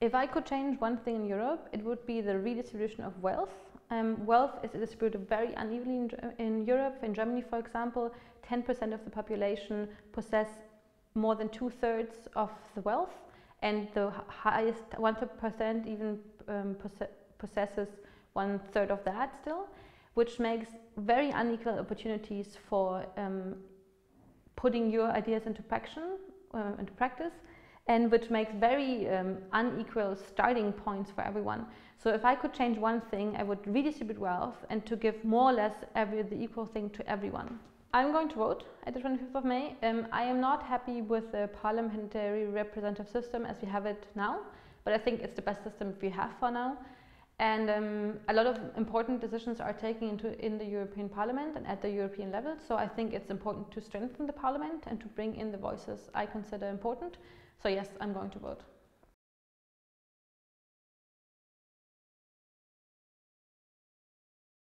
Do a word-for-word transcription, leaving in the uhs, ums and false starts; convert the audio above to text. If I could change one thing in Europe, it would be the redistribution of wealth. Um, wealth is distributed very unevenly in, in Europe. In Germany, for example, ten percent of the population possess more than two-thirds of the wealth, and the highest one percent even um, poss possesses one-third of that still, which makes very unequal opportunities for um, putting your ideas into, action, uh, into practice, and which makes very um, unequal starting points for everyone. So if I could change one thing, I would redistribute wealth and to give more or less every, the equal thing to everyone. I'm going to vote at the twenty-fifth of May. Um, I am not happy with the parliamentary representative system as we have it now, but I think it's the best system we have for now. And um, a lot of important decisions are taken into, in the European Parliament and at the European level. So I think it's important to strengthen the Parliament and to bring in the voices I consider important. So yes, I'm going to vote.